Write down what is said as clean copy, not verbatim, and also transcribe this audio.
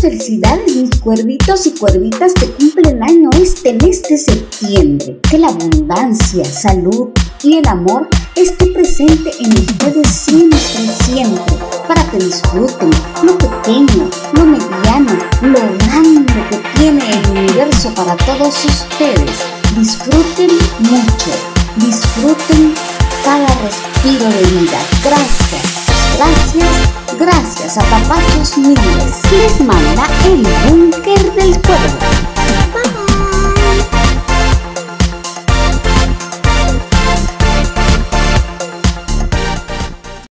felicidades mis cuervitos y cuervitas que cumplen año este mes de septiembre. Que la abundancia, salud y el amor esté presente en ustedes siempre, siempre, para que disfruten lo pequeño, lo mediano, lo grande que tiene el universo para todos ustedes. Disfruten mucho, disfruten cada respiro de vida. Gracias, gracias, gracias a Papacos Miguel.